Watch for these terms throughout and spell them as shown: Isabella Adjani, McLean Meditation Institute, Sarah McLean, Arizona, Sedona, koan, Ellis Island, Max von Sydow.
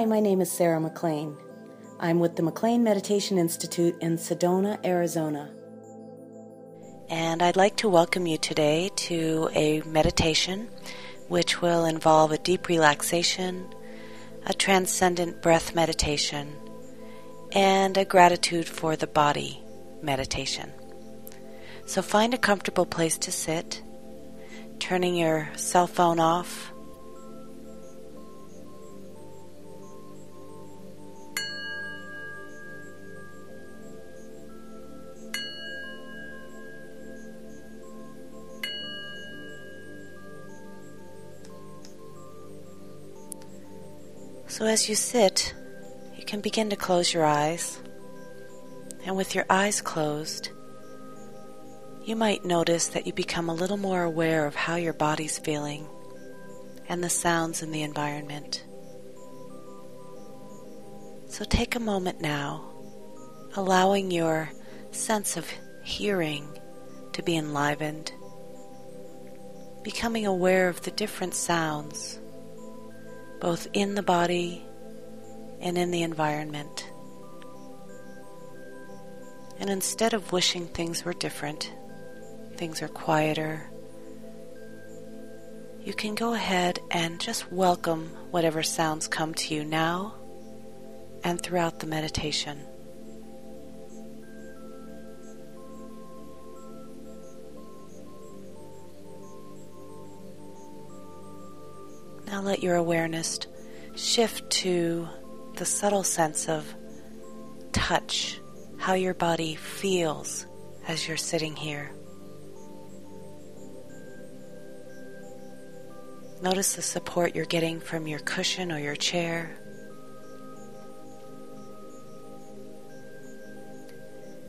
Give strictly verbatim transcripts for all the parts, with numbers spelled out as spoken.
Hi, my name is Sarah McLean. I'm with the McLean Meditation Institute in Sedona, Arizona. And I'd like to welcome you today to a meditation which will involve a deep relaxation, a transcendent breath meditation, and a gratitude for the body meditation. So find a comfortable place to sit, turning your cell phone off, So as you sit, you can begin to close your eyes. And with your eyes closed, you might notice that you become a little more aware of how your body's feeling and the sounds in the environment. So take a moment now, allowing your sense of hearing to be enlivened, becoming aware of the different sounds both in the body and in the environment. And instead of wishing things were different, things are quieter, you can go ahead and just welcome whatever sounds come to you now and throughout the meditation. Now let your awareness shift to the subtle sense of touch, how your body feels as you're sitting here. Notice the support you're getting from your cushion or your chair.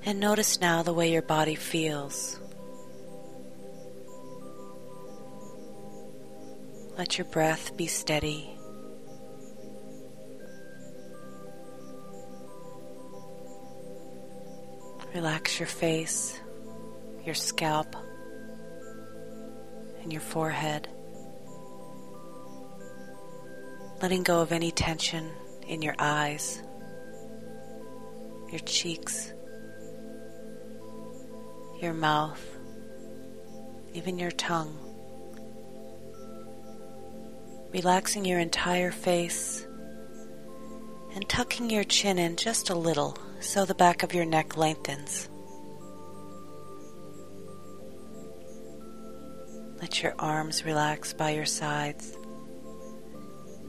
And notice now the way your body feels. Let your breath be steady. Relax your face, your scalp, and your forehead, letting go of any tension in your eyes, your cheeks, your mouth, even your tongue. Relaxing your entire face and tucking your chin in just a little so the back of your neck lengthens. Let your arms relax by your sides,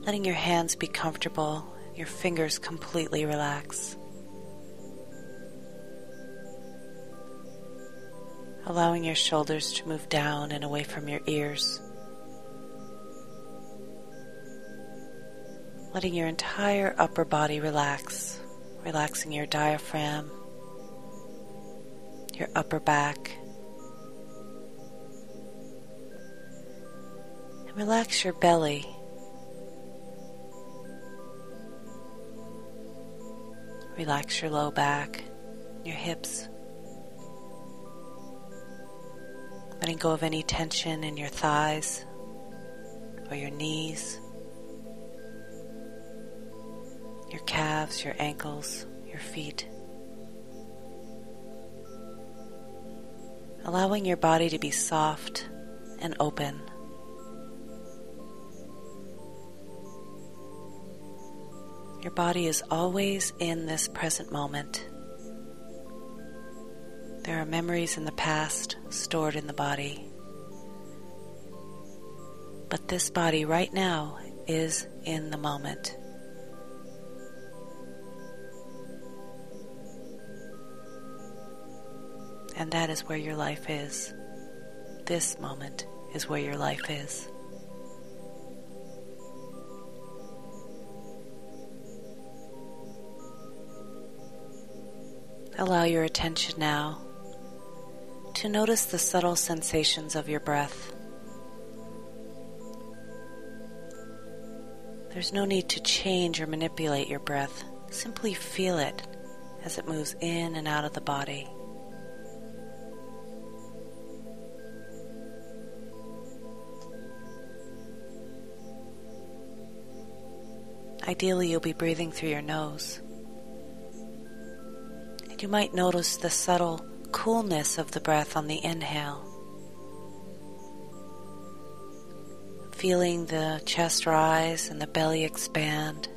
letting your hands be comfortable, your fingers completely relax. Allowing your shoulders to move down and away from your ears. Letting your entire upper body relax, relaxing your diaphragm, your upper back. And relax your belly. Relax your low back, your hips. Letting go of any tension in your thighs or your knees, your calves, your ankles, your feet. Allowing your body to be soft and open. Your body is always in this present moment. There are memories in the past stored in the body, but this body right now is in the moment. And that is where your life is. This moment is where your life is. Allow your attention now to notice the subtle sensations of your breath. There's no need to change or manipulate your breath. Simply feel it as it moves in and out of the body. Ideally, you'll be breathing through your nose. And you might notice the subtle coolness of the breath on the inhale. Feeling the chest rise and the belly expand.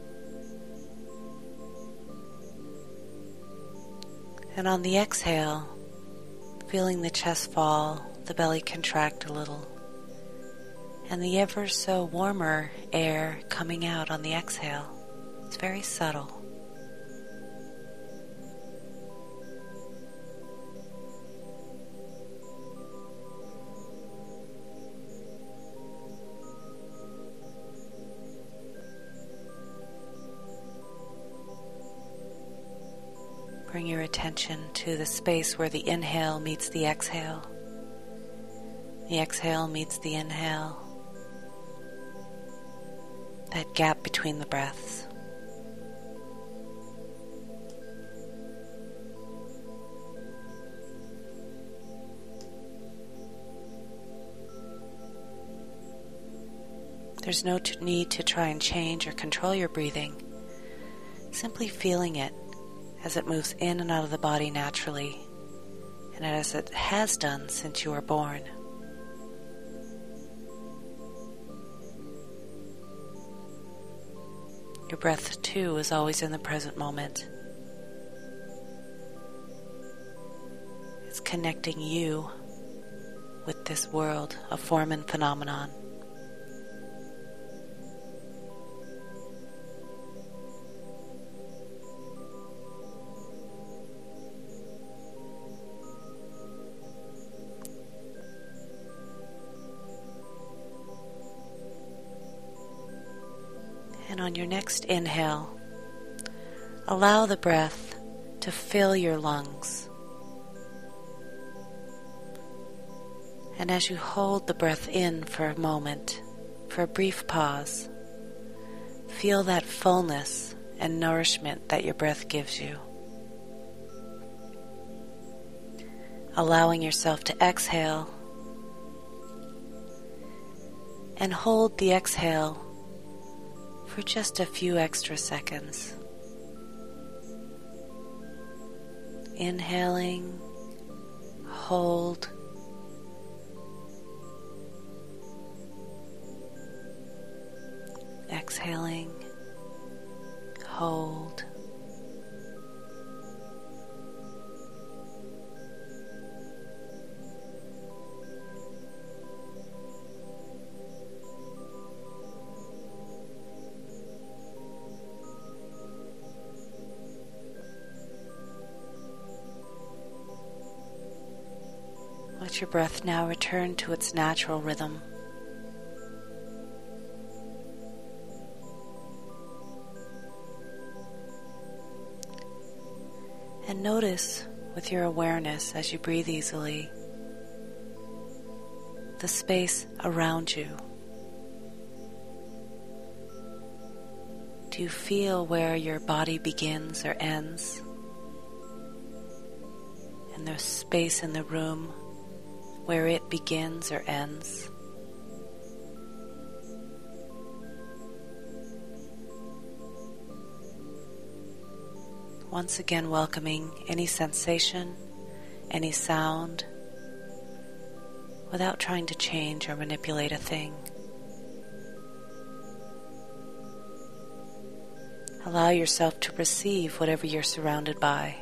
And on the exhale, feeling the chest fall, the belly contract a little, and the ever so warmer air coming out on the exhale. It's very subtle. Bring your attention to the space where the inhale meets the exhale. The exhale meets the inhale. That gap between the breaths. There's no t- need to try and change or control your breathing. Simply feeling it as it moves in and out of the body naturally, and as it has done since you were born. Your breath, too, is always in the present moment. It's connecting you with this world of form and phenomenon. And on your next inhale, allow the breath to fill your lungs. And as you hold the breath in for a moment, for a brief pause, feel that fullness and nourishment that your breath gives you. Allowing yourself to exhale, and hold the exhale for just a few extra seconds. Inhaling, hold, exhaling, hold. Let your breath now return to its natural rhythm. And notice with your awareness as you breathe easily the space around you. Do you feel where your body begins or ends? And the space in the room where it begins or ends. Once again, welcoming any sensation, any sound, without trying to change or manipulate a thing. Allow yourself to receive whatever you're surrounded by.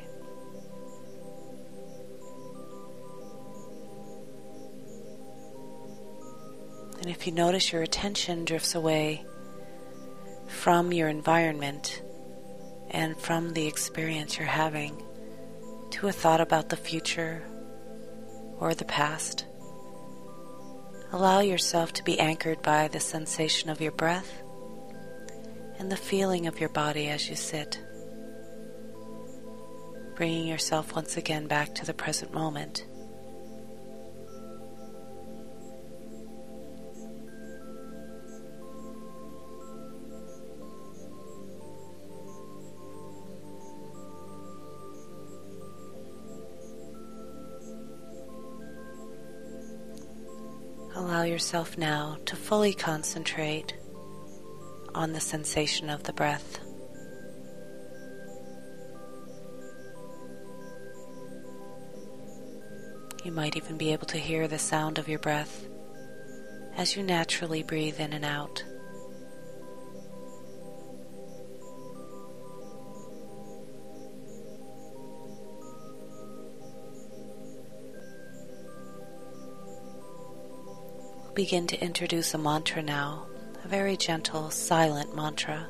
And if you notice your attention drifts away from your environment and from the experience you're having to a thought about the future or the past, allow yourself to be anchored by the sensation of your breath and the feeling of your body as you sit, bringing yourself once again back to the present moment. Allow yourself now to fully concentrate on the sensation of the breath. You might even be able to hear the sound of your breath as you naturally breathe in and out. We'll begin to introduce a mantra now, a very gentle, silent mantra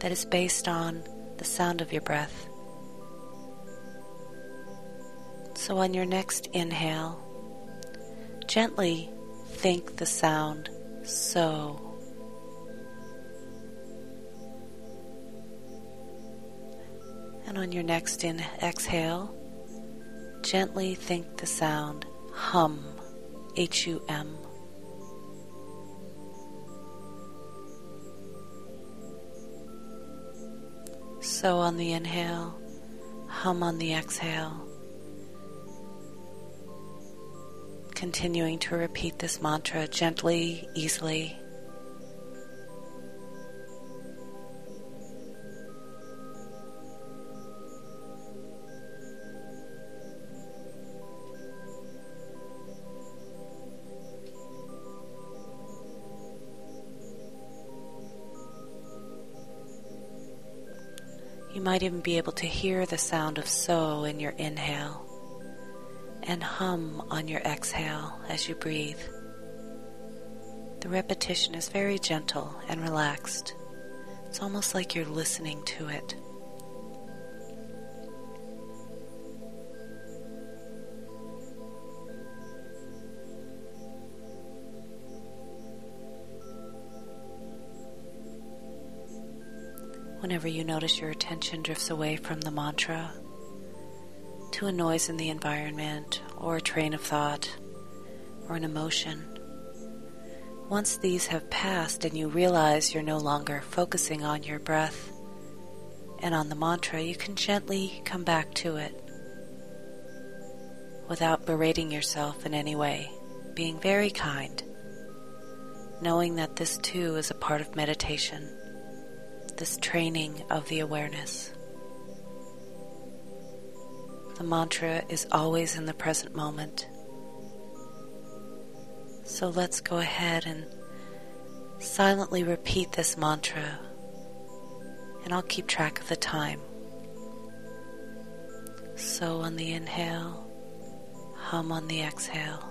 that is based on the sound of your breath. So on your next inhale, gently think the sound so. And on your next in- exhale, gently think the sound hum, H U M. So on the inhale, hum on the exhale. Continuing to repeat this mantra gently, easily. You might even be able to hear the sound of so in your inhale. And hum on your exhale as you breathe. The repetition is very gentle and relaxed. It's almost like you're listening to it. Whenever you notice your attention drifts away from the mantra, to a noise in the environment, or a train of thought, or an emotion. Once these have passed and you realize you're no longer focusing on your breath and on the mantra, you can gently come back to it without berating yourself in any way, being very kind, knowing that this too is a part of meditation, this training of the awareness. The mantra is always in the present moment. So let's go ahead and silently repeat this mantra, and I'll keep track of the time. So on the inhale, hum on the exhale.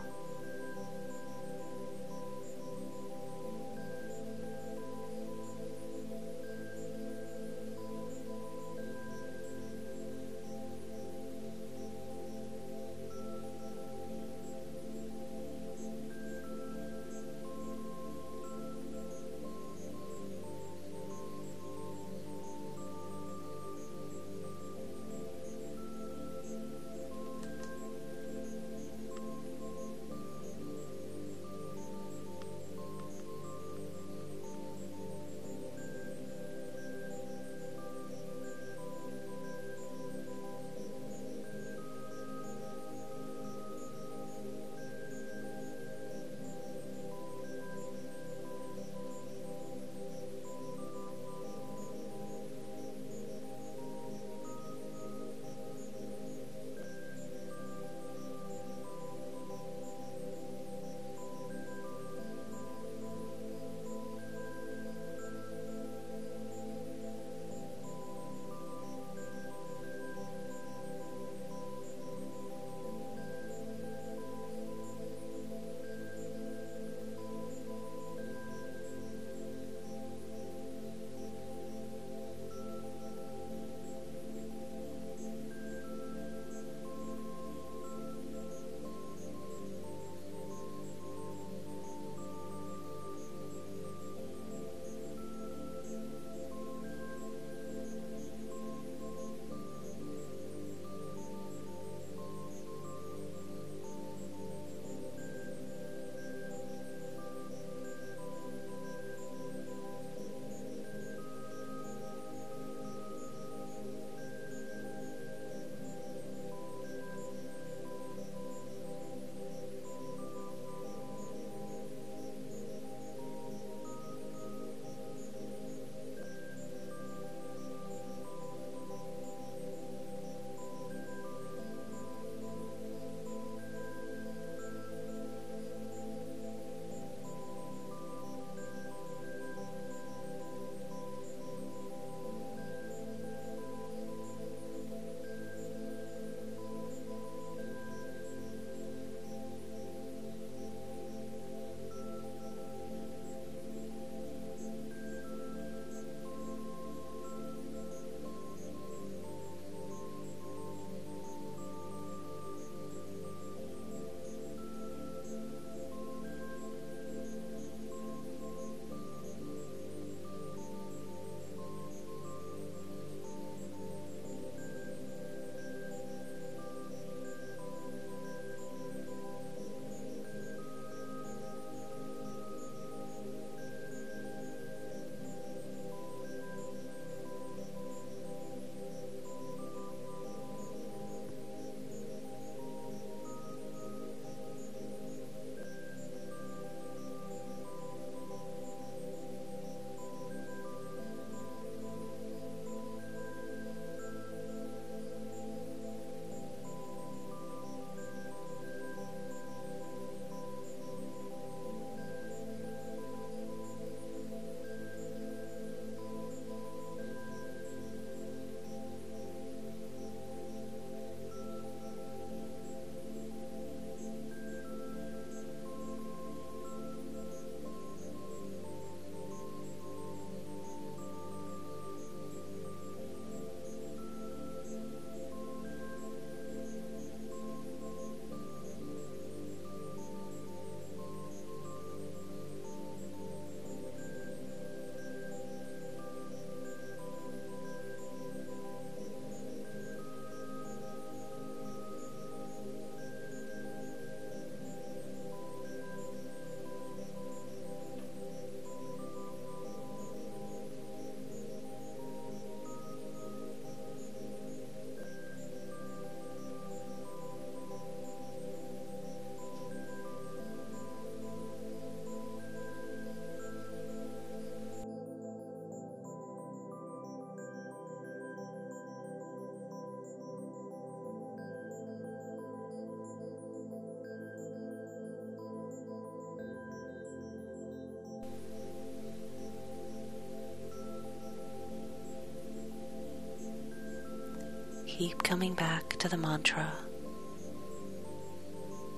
keep coming back to the mantra.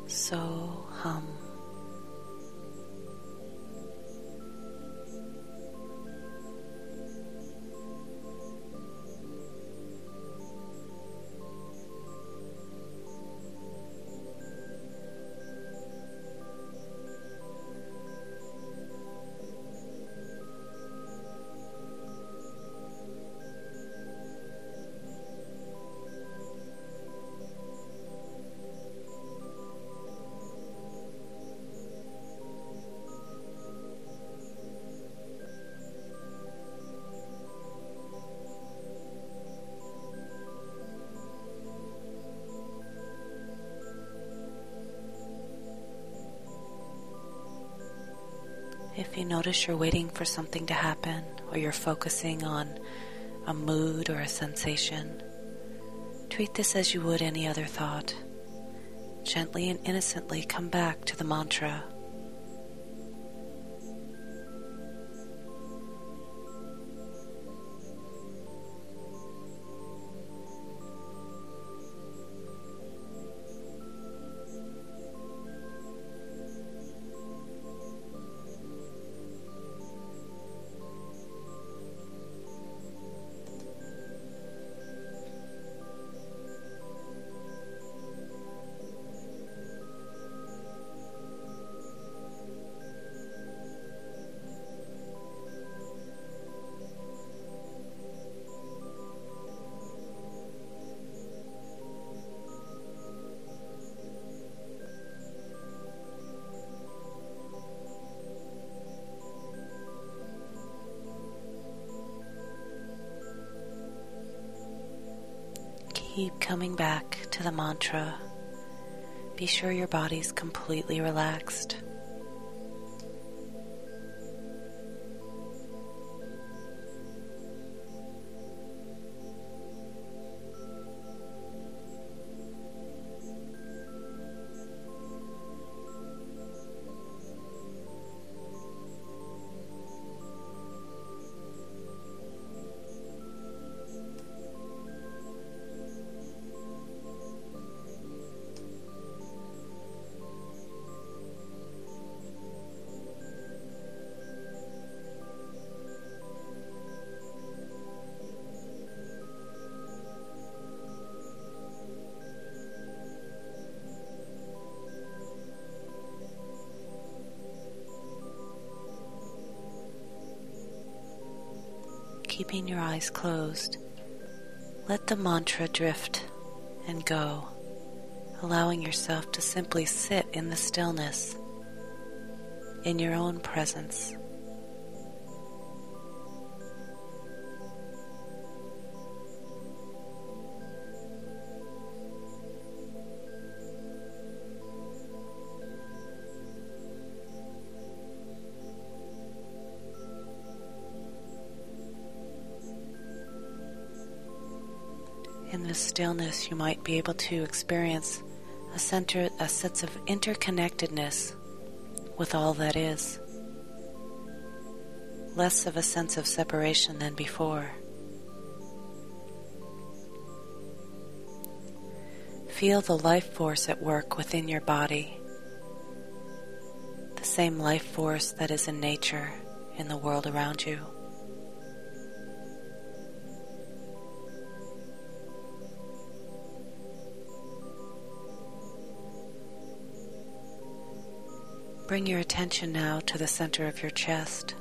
So hum. If you notice you're waiting for something to happen, or you're focusing on a mood or a sensation, treat this as you would any other thought. Gently and innocently come back to the mantra. Keep coming back to the mantra. Be sure your body's completely relaxed. Keeping your eyes closed, let the mantra drift and go, allowing yourself to simply sit in the stillness, in your own presence. In this stillness, you might be able to experience a, center, a sense of interconnectedness with all that is, less of a sense of separation than before. Feel the life force at work within your body, the same life force that is in nature, in the world around you. Bring your attention now to the center of your chest.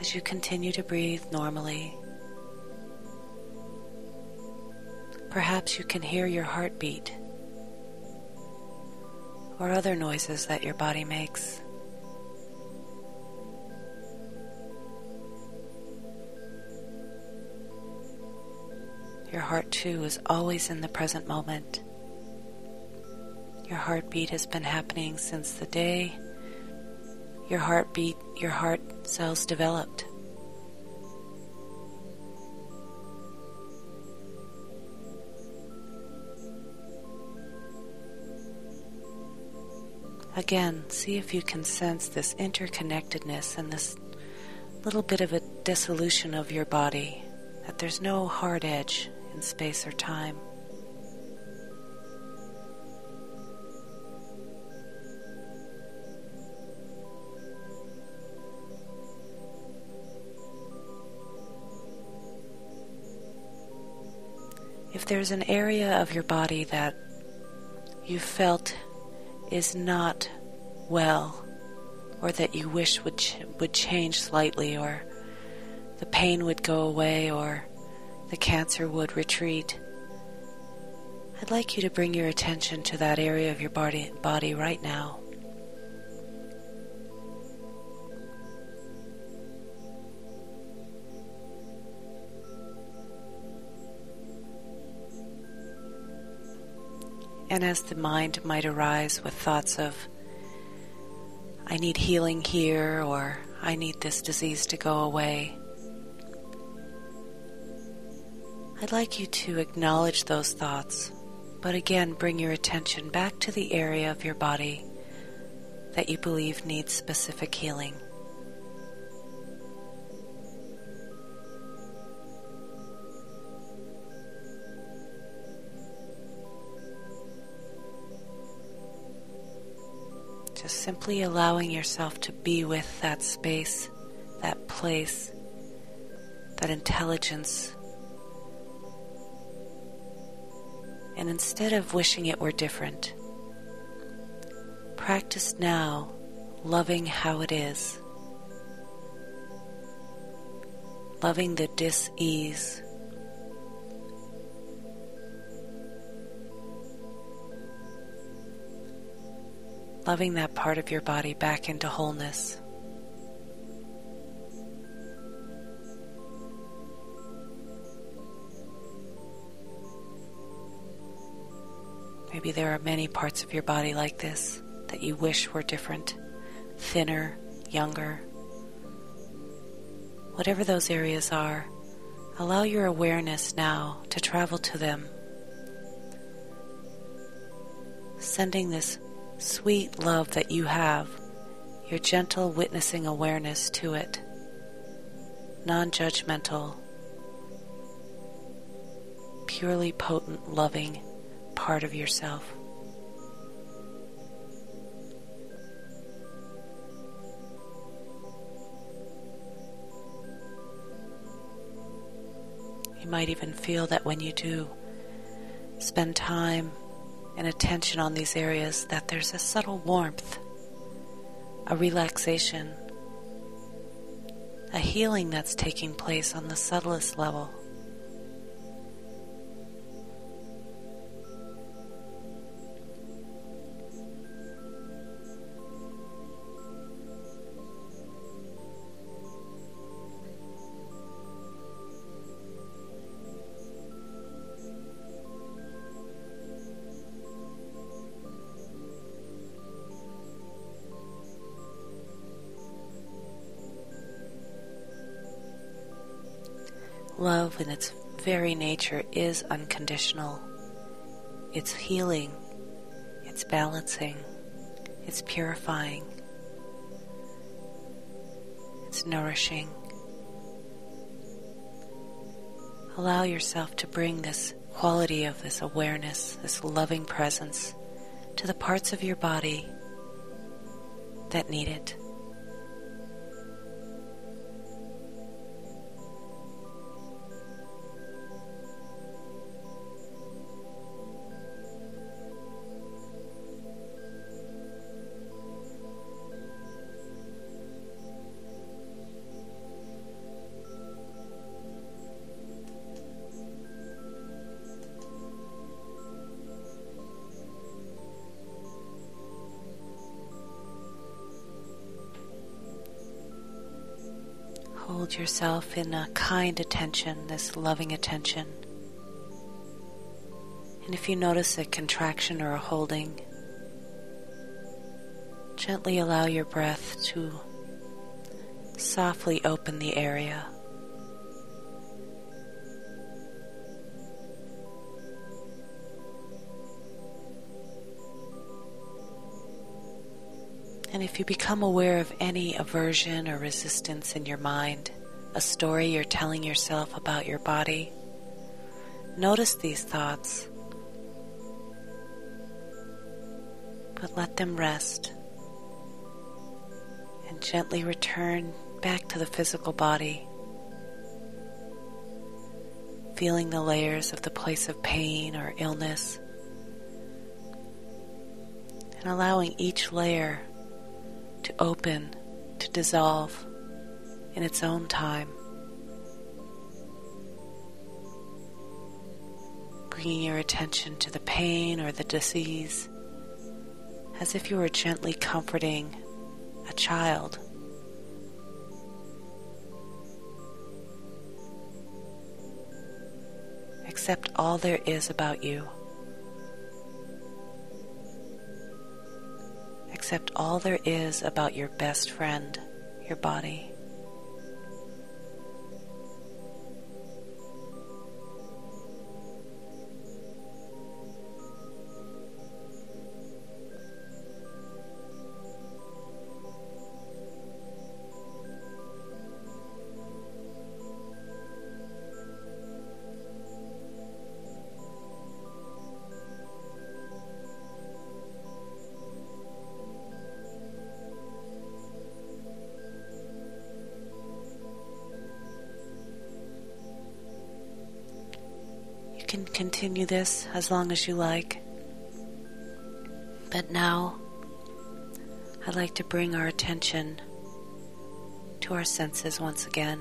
As you continue to breathe normally, perhaps you can hear your heartbeat or other noises that your body makes. Your heart too is always in the present moment. Your heartbeat has been happening since the day your heartbeat, your heart cells developed. Again, see if you can sense this interconnectedness and this little bit of a dissolution of your body, that there's no hard edge in space or time. If there's an area of your body that you felt is not well, or that you wish would ch would change slightly, or the pain would go away, or the cancer would retreat, I'd like you to bring your attention to that area of your body, body right now. And as the mind might arise with thoughts of, I need healing here, or I need this disease to go away, I'd like you to acknowledge those thoughts, but again bring your attention back to the area of your body that you believe needs specific healing. Just simply allowing yourself to be with that space, that place, that intelligence. And instead of wishing it were different, practice now loving how it is. Loving the dis-ease. Loving that part of your body back into wholeness. Maybe there are many parts of your body like this that you wish were different, thinner, younger. Whatever those areas are, allow your awareness now to travel to them, sending this sweet love that you have, your gentle witnessing awareness to it, non-judgmental, purely potent, loving part of yourself. You might even feel that when you do spend time and attention on these areas, that there's a subtle warmth, a relaxation, a healing that's taking place on the subtlest level. Love in its very nature is unconditional. It's healing, it's balancing, it's purifying, it's nourishing. Allow yourself to bring this quality of this awareness, this loving presence, to the parts of your body that need it. Hold yourself in a kind attention, this loving attention. And if you notice a contraction or a holding, gently allow your breath to softly open the area. And if you become aware of any aversion or resistance in your mind, a story you're telling yourself about your body, Notice these thoughts, but let them rest and gently return back to the physical body, feeling the layers of the place of pain or illness and allowing each layer to open, to dissolve in its own time. Bringing your attention to the pain or the disease as if you were gently comforting a child. Accept all there is about you. Accept all there is about your best friend, your body. You can continue this as long as you like, but now I'd like to bring our attention to our senses once again.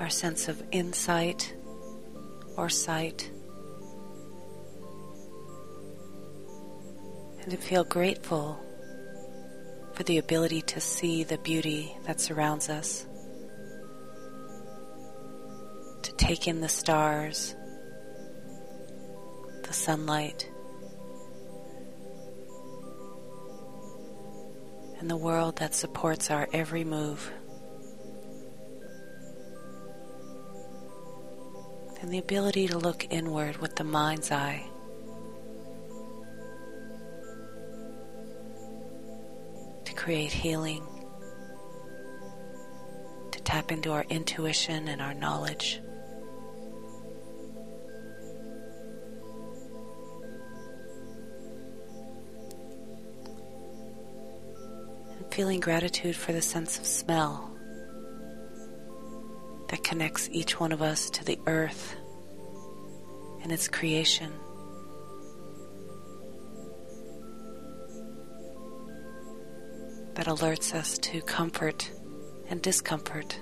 Our sense of insight or sight, and to feel grateful for the ability to see the beauty that surrounds us. Take in the stars, the sunlight, and the world that supports our every move, and the ability to look inward with the mind's eye. To create healing, to tap into our intuition and our knowledge. Feeling gratitude for the sense of smell that connects each one of us to the earth and its creation. That alerts us to comfort and discomfort.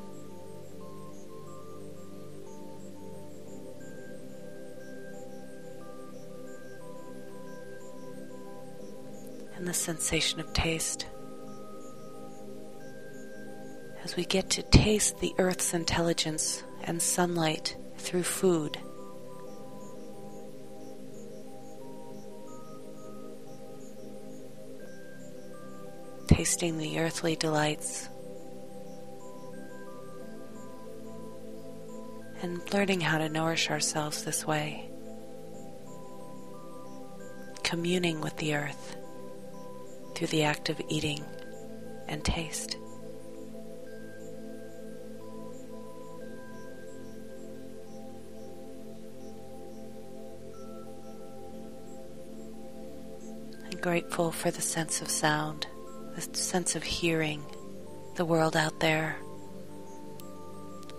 And the sensation of taste. As we get to taste the earth's intelligence and sunlight through food. Tasting the earthly delights. And learning how to nourish ourselves this way. Communing with the earth through the act of eating and taste. Grateful for the sense of sound, the sense of hearing the world out there,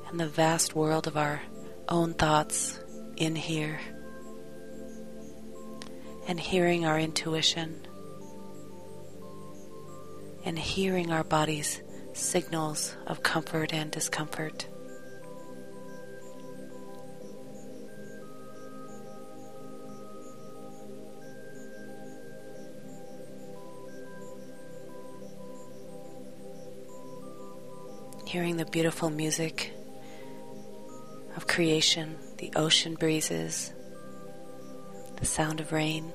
and the vast world of our own thoughts in here, and hearing our intuition, and hearing our body's signals of comfort and discomfort. Hearing the beautiful music of creation, the ocean breezes, the sound of rain,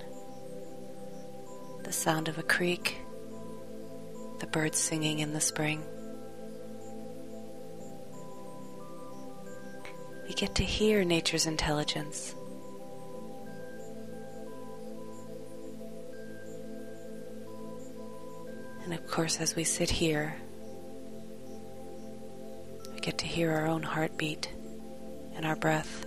the sound of a creek, the birds singing in the spring. We get to hear nature's intelligence. And of course, as we sit here, get to hear our own heartbeat and our breath.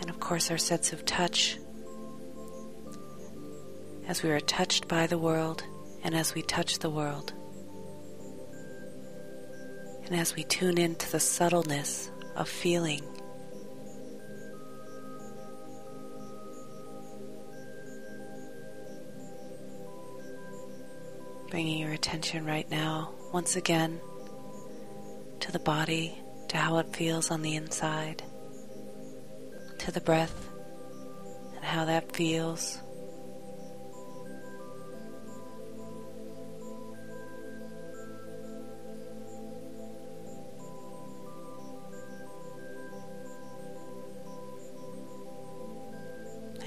And of course our sense of touch, as we are touched by the world and as we touch the world. And as we tune into the subtleness of feeling, bringing your attention right now, once again, to the body, to how it feels on the inside, to the breath and how that feels.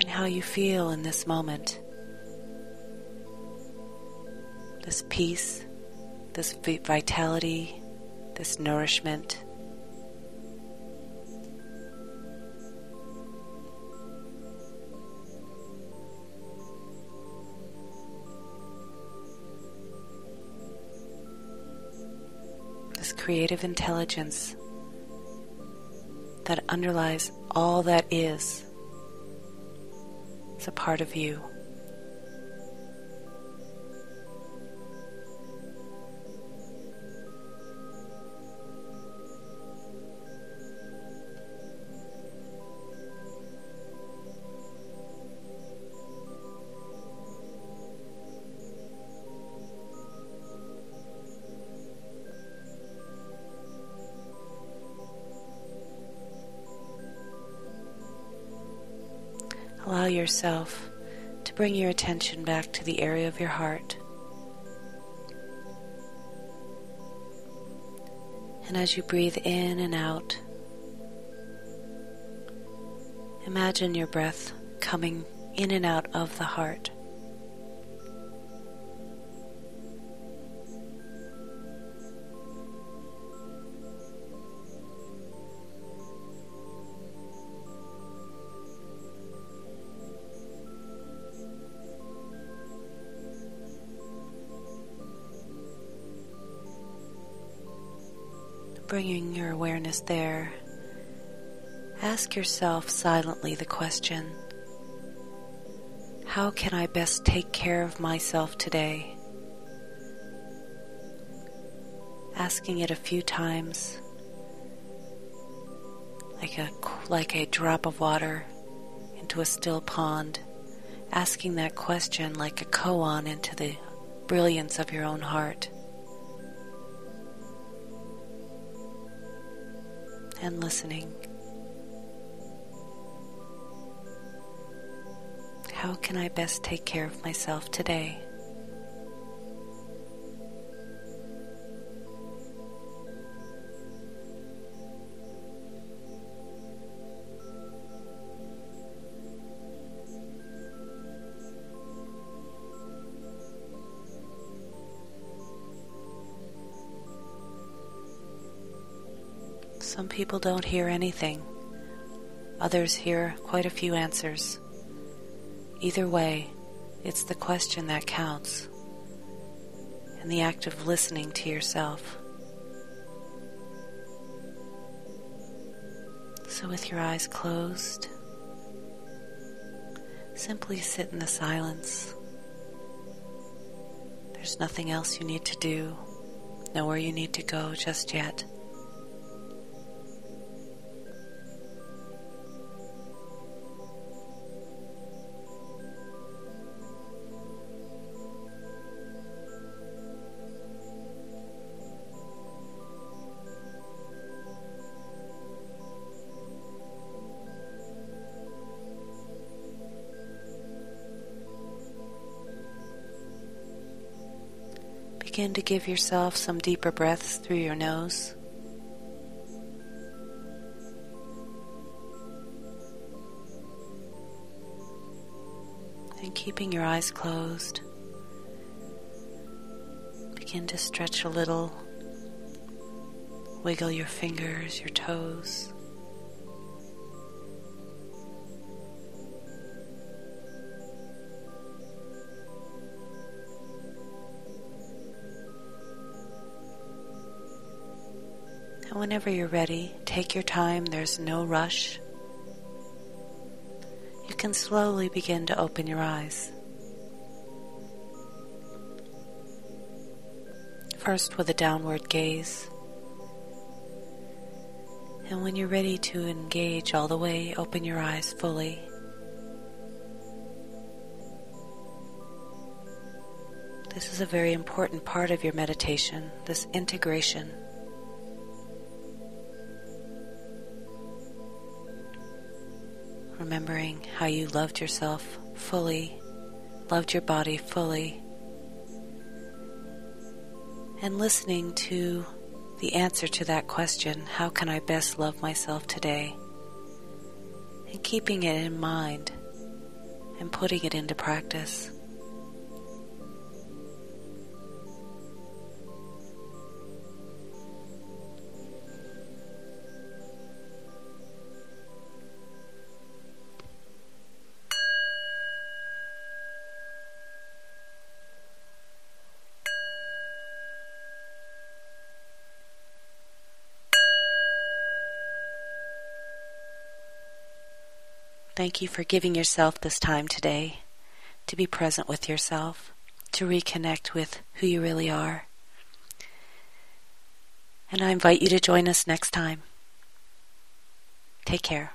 How you feel in this moment, this peace, this vitality, this nourishment. This creative intelligence that underlies all that is. It's a part of you. Allow yourself to bring your attention back to the area of your heart. And as you breathe in and out, imagine your breath coming in and out of the heart. Bringing your awareness there, ask yourself silently the question, how can I best take care of myself today? Asking it a few times, like a, like a drop of water into a still pond, asking that question like a koan into the brilliance of your own heart. And listening. How can I best take care of myself today? Some people don't hear anything. Others hear quite a few answers. Either way, it's the question that counts, and the act of listening to yourself. So with your eyes closed, simply sit in the silence. There's nothing else you need to do, nowhere you need to go just yet. Begin to give yourself some deeper breaths through your nose. And keeping your eyes closed, begin to stretch a little, wiggle your fingers, your toes. whenever you're ready, take your time, there's no rush. You can slowly begin to open your eyes. First with a downward gaze. And when you're ready to engage all the way, open your eyes fully. This is a very important part of your meditation, this integration. Remembering how you loved yourself fully, loved your body fully, and listening to the answer to that question, how can I best love myself today? And keeping it in mind and putting it into practice. Thank you for giving yourself this time today to be present with yourself, to reconnect with who you really are. And I invite you to join us next time. Take care.